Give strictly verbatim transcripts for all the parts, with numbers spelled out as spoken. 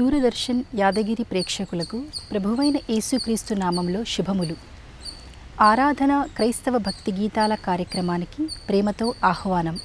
दूरदर्शन यादगिरी प्रेक्षकुलकु प्रभुवैन యేసుక్రీస్తు नामंलो शुभमुलु। आराधन क्रैस्तव भक्ति गीताल कार्यक्रमानिकी प्रेमतो आह्वानं।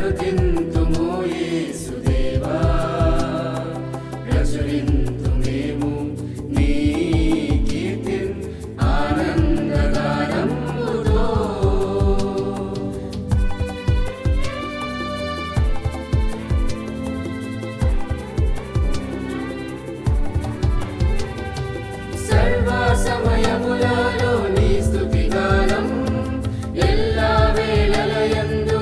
स्तुतिंतुमो येसुदेवा प्रचुरिंतुमेमु नी कीर्तिं आनंदगानं मुदो सर्वसमयमुलालो नी स्तुतिगानं एल्ला वेळलयंदु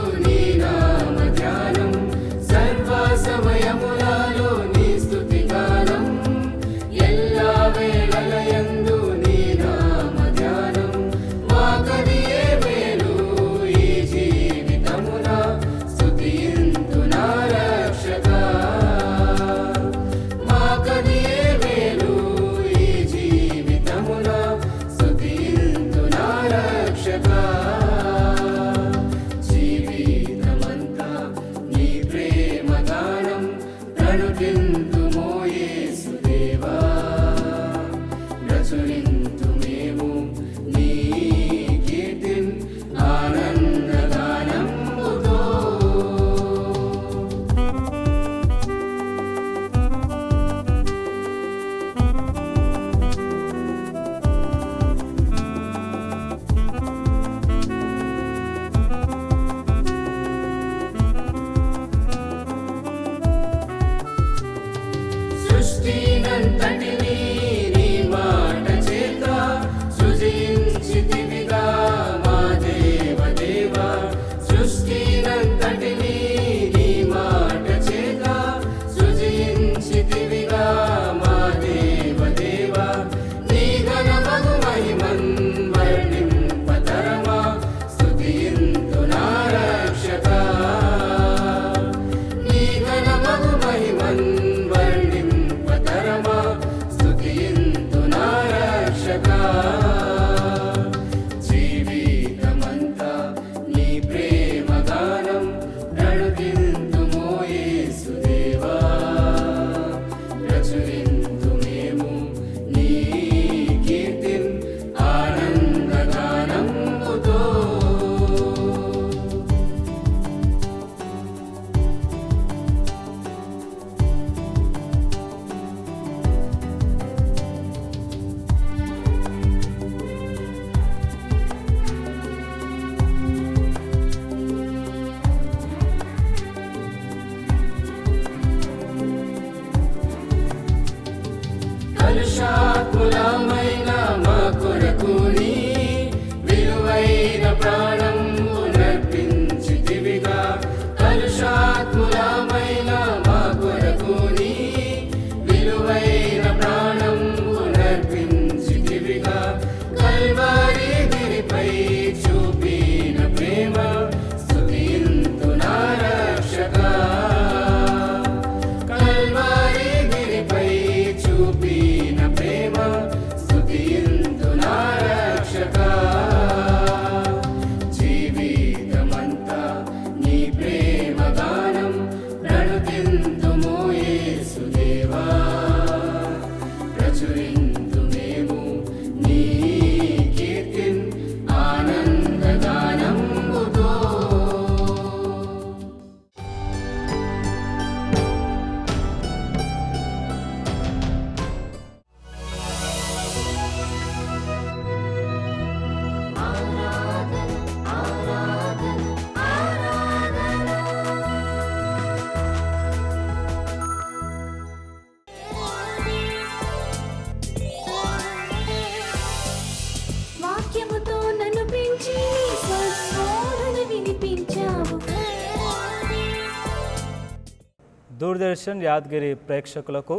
दूरदर्शन यादगिरी प्रेक्षकुलकु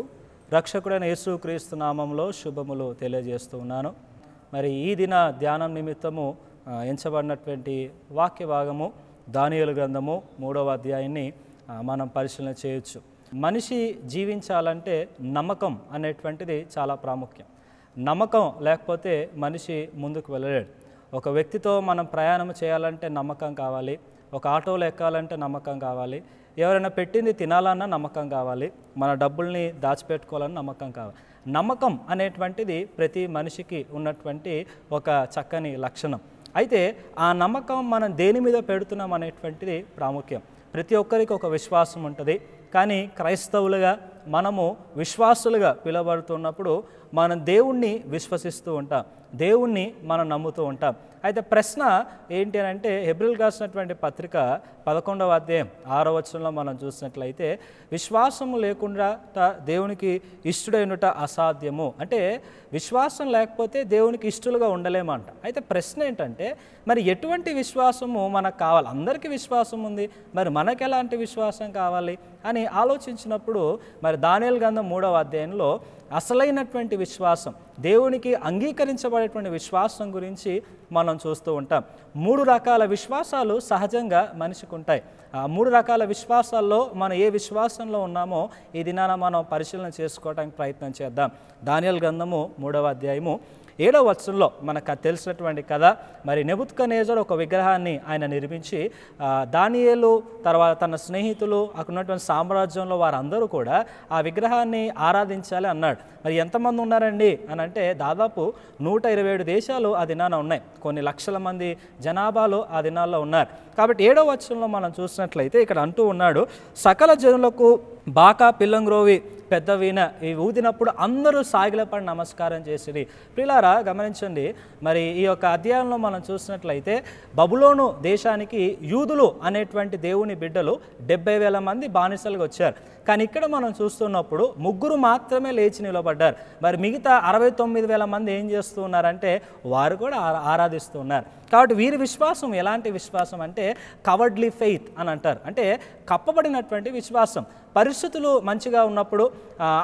रक्षकुडैन येसुक्रीस्तु नाममुलो शुभमुलु तेलियजेस्तुन्नानु। मरि ई दिन ध्यानं निमित्तमु एंचबडिनटुवंटि वाक्य भागमु दानियेल ग्रंथमु मूडव अध्यायान्नि मनं परिशीलన చేయొచ్చు। मनिषि जीविंचालंटे नम्मकं अनेटुवंटिदि चाला प्रामुख्यं। नम्मकं लेकपोते मनिषि मुंदुकु वेल्ललेडु। ఒక వ్యక్తితో మనం ప్రయాణం చేయాలంటే నమ్మకం కావాలి, ఒక ఆటోలో ఎక్కాలంటే నమ్మకం కావాలి, ఎవరైనా పెట్టింది తినాలన్నా నమ్మకం కావాలి, మన డబ్బుల్ని దాచిపెట్టుకోవాలన్న నమ్మకం కావాలి. నమ్మకం అనేటువంటిది ప్రతి మనిషికి ఉన్నటువంటి ఒక చక్కని లక్షణం. అయితే ఆ నమ్మకం మనం దేని మీద పెడుతున్నాం అనేటువంటిది ప్రాముఖ్యం. ప్రతి ఒక్కరికి ఒక విశ్వాసం ఉంటది కానీ క్రైస్తవులుగా మనము విశ్వాసులుగా పిలవబడుతున్నప్పుడు మన దేవుణ్ణి విశ్వసిస్తూ ఉంటాం దేవుణ్ణి మనం నమ్ముతూ ఉంటాం అయితే ప్రశ్న ఏంటి అంటే హెబ్రీయులకు రాసినటువంటి పత్రిక పదకొండవ అధ్యాయం ఆరవ వచనంలో మనం చూసినట్లయితే విశ్వాసము లేకుండా దేవునికి ఇష్టడైనట అసాధ్యము అంటే విశ్వాసం లేకపోతే దేవునికి ఇష్టలుగా ఉండలేమంట అయితే ప్రశ్న ఏంటంటే మరి ఎటువంటి విశ్వాసము మనకు కావాలి అందరికీ విశ్వాసం ఉంది మరి మనకి ఎలాంటి విశ్వాసం కావాలి అని ఆలోచించినప్పుడు మరి దానియేలు గ్రంథం మూడవ అధ్యాయంలో అసలైనటువంటి విశ్వాసం దేవునికి అంగీకరించబడేటువంటి విశ్వాసం గురించి మనం చూస్తూ ఉంటాం మూడు రకాల విశ్వాసాలు సహజంగా మనిషికి ఉంటాయి ఆ మూడు రకాల విశ్వాసాల్లో మనం ఏ విశ్వాసంలో ఉన్నామో ఈ దినాన మనం పరిశీలన చేసుకోవడానికి ప్రయత్నం చేద్దాం దానియేలు గ్రంథము మూడవ అధ్యాయము ఏడవ వచనంలో మనకు తెలిసినటువంటి కథ మరి నెబుకద్నెజర్ ఒక విగ్రహాన్ని ఆయన నిర్మించి దానియేలు తర్వాత తన స్నేహితులు అక్కడ ఉన్నటువంటి సామ్రాజ్యంలో వారందరూ కూడా ఆ విగ్రహాన్ని ఆరాధించాలి అన్నాడు మరి ఎంతమంది ఉన్నారండి అని అంటే దాదాపు నూట ఇరవై ఏడు దేశాలు ఆ దినాన ఉన్నాయి కొన్ని లక్షల మంది జనాభాలో ఆ దినాల్లో ఉన్నారు కాబట్టి ఏడవ వచనంలో మనం చూసినట్లయితే ఇక్కడ అంటూ ఉన్నాడు సకల జనులకు బాకా పిల్లంగ్రోవి పెద్ద వీణ ఈ ఊదినప్పుడు అందరూ సాగిలపడి నమస్కారం చేసిరి ప్రియులారా గమనించండి మరి ఈ యొక్క అధ్యాయంలో మనం చూసినట్లయితే బబులోను దేశానికి యూదులు అనేటువంటి దేవుని బిడ్డలు డెబ్బై వేల మంది బానిసలుగా వచ్చారు కానీ ఇక్కడ మనం చూస్తున్నప్పుడు ముగ్గురు మాత్రమే లేచి నిలబడ్డారు మరి మిగతా అరవై తొమ్మిది వేల మంది ఏం చేస్తూ ఉన్నారంటే వారు కూడా ఆరాధిస్తూ ఉన్నారు కాబట్టి వీరి విశ్వాసం ఎలాంటి విశ్వాసం అంటే కవర్డ్లీ ఫెయిత్ అని అంటారు అంటే కప్పబడినటువంటి విశ్వాసం పరిస్థితులు మంచిగా ఉన్నప్పుడు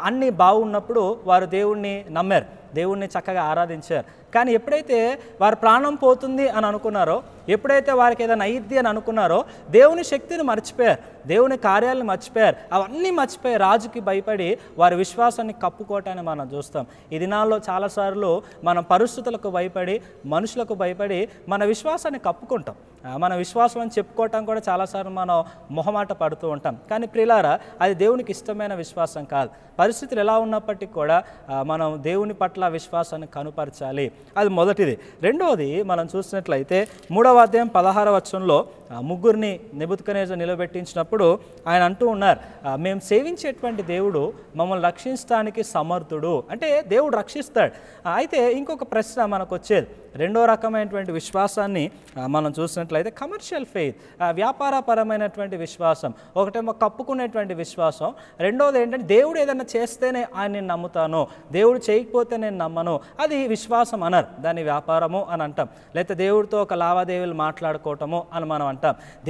అన్నీ బాగున్నప్పుడు వారు దేవుణ్ణి నమ్మారు దేవుణ్ణి చక్కగా ఆరాధించారు కానీ ఎప్పుడైతే వారు ప్రాణం పోతుంది అని అనుకున్నారో ఎప్పుడైతే వారికి ఏదైనా అయ్యిద్ది అని అనుకున్నారో దేవుని శక్తిని మర్చిపోయారు దేవుని కార్యాలను మర్చిపోయారు అవన్నీ మర్చిపోయి రాజుకి భయపడి వారి విశ్వాసాన్ని కప్పుకోవటాన్ని మనం చూస్తాం ఈ దినాల్లో చాలాసార్లు మనం పరిస్థితులకు భయపడి మనుషులకు భయపడి మన విశ్వాసాన్ని కప్పుకుంటాం మన విశ్వాసం అని చెప్పుకోవటం కూడా చాలాసార్లు మనం మొహమాట పడుతూ ఉంటాం కానీ ప్రియులారా అది దేవునికి ఇష్టమైన విశ్వాసం కాదు పరిస్థితులు ఎలా ఉన్నప్పటికీ కూడా మనం దేవుని పట్ల విశ్వాసాన్ని కనుపరచాలి అది మొదటిది రెండవది మనం చూసినట్లయితే మూడవ అధ్యాయం పదహార వచనంలో ముగ్గురిని నెబుకద్నెజర్ నిలబెట్టించినప్పుడు ఆయన అంటూ ఉన్నారు మేము సేవించేటువంటి దేవుడు మమ్మల్ని రక్షించడానికి సమర్థుడు అంటే దేవుడు రక్షిస్తాడు అయితే ఇంకొక ప్రశ్న మనకు వచ్చేది రెండో రకమైనటువంటి విశ్వాసాన్ని మనం చూసినట్లయితే కమర్షియల్ ఫెయిత్ వ్యాపారపరమైనటువంటి విశ్వాసం ఒకటేమో కప్పుకునేటువంటి విశ్వాసం రెండోది ఏంటంటే దేవుడు ఏదైనా చేస్తేనే ఆయన నేను నమ్ముతాను దేవుడు చేయకపోతే నేను నమ్మను అది విశ్వాసం అనరు దాన్ని వ్యాపారము అని అంటాం లేకపోతే దేవుడితో ఒక లావాదేవీలు మాట్లాడుకోవటము అని మనం అంటాం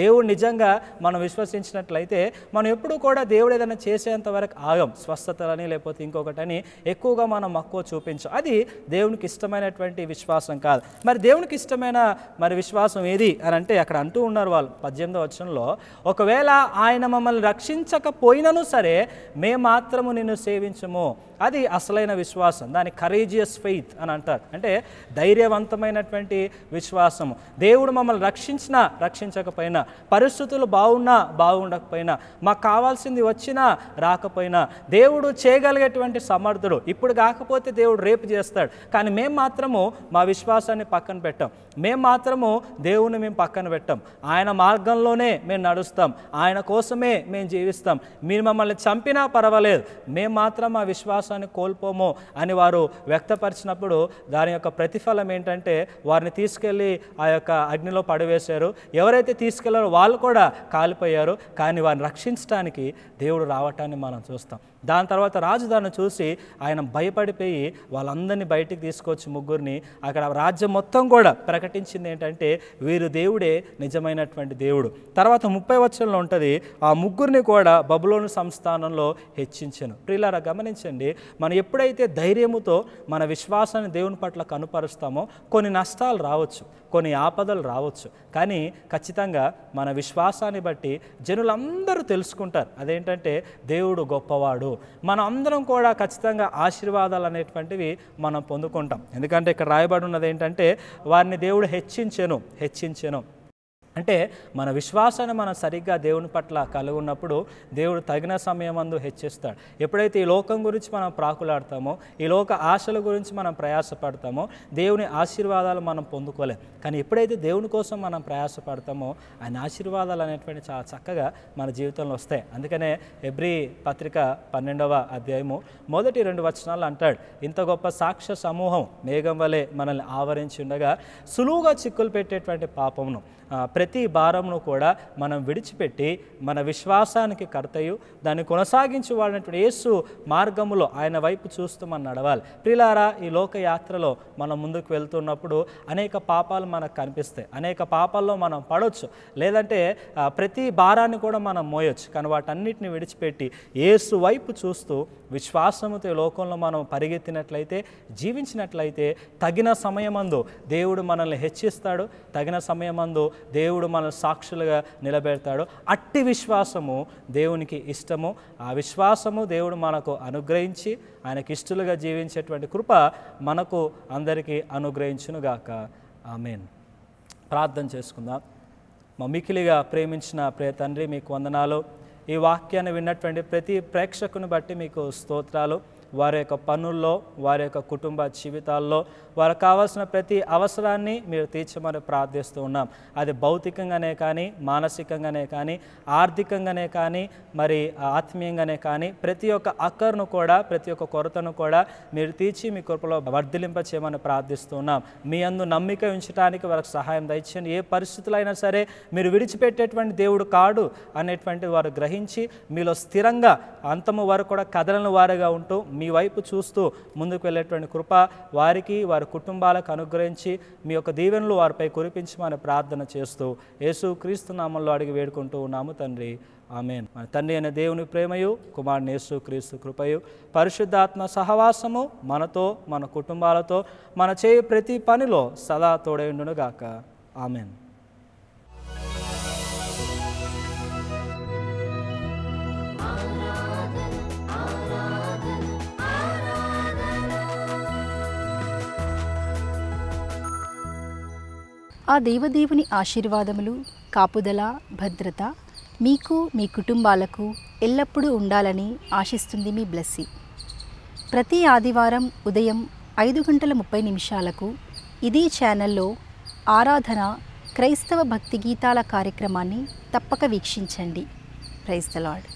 దేవుడు నిజంగా మనం విశ్వసించినట్లయితే మనం ఎప్పుడు కూడా దేవుడు ఏదైనా చేసేంత వరకు ఆగం స్వస్థతలని లేకపోతే ఇంకొకటని ఎక్కువగా మనం మక్కువ చూపించం అది దేవునికి ఇష్టమైనటువంటి విశ్వాసం కాదు మరి దేవునికి ఇష్టమైన మరి విశ్వాసం ఏది అని అంటే అక్కడ అంటూ ఉన్నారు వాళ్ళు పద్దెనిమిదవ వచనంలో ఒకవేళ ఆయన మమ్మల్ని రక్షించకపోయినను సరే మేము మాత్రము నిన్ను సేవించము అది అసలైన విశ్వాసం దాని కరేజియస్ ఫెయిత్ అని అంటారు అంటే ధైర్యవంతమైనటువంటి విశ్వాసము దేవుడు మమ్మల్ని రక్షించినా రక్షించకపోయినా పరిస్థితులు బాగున్నా బాగుండకపోయినా మాకు కావాల్సింది వచ్చినా రాకపోయినా దేవుడు చేయగలిగేటువంటి సమర్థుడు ఇప్పుడు కాకపోతే దేవుడు రేపు చేస్తాడు కానీ మేము మాత్రము మా విశ్వాసాన్ని పక్కన పెట్టాం మేము మాత్రము దేవుని మేము పక్కన పెట్టాం ఆయన మార్గంలోనే మేము నడుస్తాం ఆయన కోసమే మేము జీవిస్తాం మీరు మమ్మల్ని చంపినా పర్వాలేదు మేము మాత్రం మా విశ్వాసం కోల్పోము అని వారు వ్యక్తపరిచినప్పుడు దాని యొక్క ప్రతిఫలం ఏంటంటే వారిని తీసుకెళ్ళి ఆ యొక్క అగ్నిలో పడవేశారు ఎవరైతే తీసుకెళ్లారో వాళ్ళు కూడా కాలిపోయారు కానీ వారిని రక్షించడానికి దేవుడు రావటాన్ని మనం చూస్తాం దాని తర్వాత రాజధాని చూసి ఆయన భయపడిపోయి వాళ్ళందరినీ బయటికి తీసుకొచ్చి ముగ్గురిని అక్కడ రాజ్యం మొత్తం కూడా ప్రకటించింది ఏంటంటే వీరు దేవుడే నిజమైనటువంటి దేవుడు తర్వాత ముప్పై వచనంలో ఉంటుంది ఆ ముగ్గురిని కూడా బబులోను సంస్థానంలో హెచ్చించెను ప్రియులారా గమనించండి మనం ఎప్పుడైతే ధైర్యముతో మన విశ్వాసాన్ని దేవుని పట్ల కనుపరుస్తామో కొన్ని నష్టాలు రావచ్చు కొన్ని ఆపదలు రావచ్చు కానీ ఖచ్చితంగా మన విశ్వాసాన్ని బట్టి జనులందరూ తెలుసుకుంటారు అదేంటంటే దేవుడు గొప్పవాడు మనం అందరం కూడా ఖచ్చితంగా ఆశీర్వాదాలు అనేటువంటివి మనం పొందుకుంటాం ఎందుకంటే ఇక్కడ రాయబడి ఉన్నది ఏంటంటే వారిని దేవుడు హెచ్చించెను హెచ్చించెను అంటే మన విశ్వాసాన్ని మనం సరిగ్గా దేవుని పట్ల కలిగి ఉన్నప్పుడు దేవుడు తగిన సమయమందు హెచ్చిస్తాడు. ఎప్పుడైతే ఈ లోకం గురించి మనం ప్రాకులాడతామో, ఈ లోక ఆశల గురించి మనం ప్రయాసపడతామో దేవుని ఆశీర్వాదాలు మనం పొందుకోలేం. కానీ ఎప్పుడైతే దేవుని కోసం మనం ప్రయాసపడతామో ఆయన ఆశీర్వాదాలు అనేటువంటి చాలా చక్కగా మన జీవితంలో వస్తాయి. అందుకనే ఎబ్రీ పత్రిక పన్నెండవ అధ్యాయము మొదటి రెండు వచనాలు అంటాడు, ఇంత గొప్ప సాక్ష్య సమూహం మేఘం వలె మనల్ని ఆవరించి ఉండగా సులువుగా చిక్కులు పెట్టేటువంటి పాపమును ప్రతి భారమును కూడా మనం విడిచిపెట్టి మన విశ్వాసానికి కర్తయు దాన్ని కొనసాగించేవాడైనటువంటి యేసు మార్గములో ఆయన వైపు చూస్తూ మనం నడవాలి. ప్రిలారా, ఈ లోక యాత్రలో మనం ముందుకు వెళ్తున్నప్పుడు అనేక పాపాలు మనకు కనిపిస్తాయి, అనేక పాపాల్లో మనం పడవచ్చు, లేదంటే ప్రతి భారాన్ని కూడా మనం మోయొచ్చు. కానీ వాటన్నిటిని విడిచిపెట్టి యేసు వైపు చూస్తూ విశ్వాసముతో ఈ లోకంలో మనం పరిగెత్తినట్లయితే, జీవించినట్లయితే తగిన సమయమందు దేవుడు మనల్ని హెచ్చిస్తాడు, తగిన సమయమందు దేవుడు మన సాక్షులుగా నిలబెడతాడు. అట్టి విశ్వాసము దేవునికి ఇష్టము. ఆ విశ్వాసము దేవుడు మనకు అనుగ్రహించి ఆయనకి ఇష్టలుగా జీవించేటువంటి కృప మనకు అందరికీ అనుగ్రహించునుగాక. ఆమెన్. ప్రార్థన చేసుకుందాం. మా మికిలిగా ప్రేమించిన ప్రియ తండ్రి, మీకు వందనాలు. ఈ వాక్యాన్ని విన్నటువంటి ప్రతి ప్రేక్షకుని బట్టి మీకు స్తోత్రాలు. వారి యొక్క పనుల్లో, వారి యొక్క కుటుంబ జీవితాల్లో వారికి కావాల్సిన ప్రతి అవసరాన్ని మీరు తీర్చమని ప్రార్థిస్తూ ఉన్నాం. అది భౌతికంగానే కానీ, మానసికంగానే కానీ, ఆర్థికంగానే కానీ, మరి ఆత్మీయంగానే కానీ ప్రతి ఒక్క అక్కర్ను కూడా, ప్రతి ఒక్క కొరతను కూడా మీరు తీర్చి మీ కృపలో వర్ధిలింప చేయమని ప్రార్థిస్తూ ఉన్నాం. మీ అందు నమ్మిక ఉంచడానికి వారికి సహాయం దయచేయండి. ఏ పరిస్థితులైనా సరే మీరు విడిచిపెట్టేటువంటి దేవుడు కాడు అనేటువంటి వారు గ్రహించి మీలో స్థిరంగా అంతము వరకు కూడా కదలని వారుగా ఉంటూ మీ వైపు చూస్తూ ముందుకు వెళ్ళేటువంటి కృప వారికి, వారి కుటుంబాలకు అనుగ్రహించి మీ యొక్క దీవెనలు వారిపై కురిపించమని ప్రార్థన చేస్తూ యేసు క్రీస్తు నామంలో అడిగి వేడుకుంటూ ఉన్నాము తండ్రి, ఆమెన్. మన తండ్రి అయిన దేవుని ప్రేమయు, కుమారుని యేసు క్రీస్తు కృపయు, పరిశుద్ధాత్మ సహవాసము మనతో, మన కుటుంబాలతో, మన చేయు ప్రతి పనిలో సదా తోడైండునుగాక. ఆమెన్. ఆ దేవదేవుని ఆశీర్వాదములు, కాపుదల, భద్రత మీకు, మీ కుటుంబాలకు ఎల్లప్పుడూ ఉండాలని ఆశిస్తుంది మీ బ్లెస్సీ. ప్రతి ఆదివారం ఉదయం ఐదు గంటల ముప్పై నిమిషాలకు ఇదే ఛానల్లో ఆరాధన క్రైస్తవ భక్తి గీతాల కార్యక్రమాన్ని తప్పక వీక్షించండి. Praise the lord.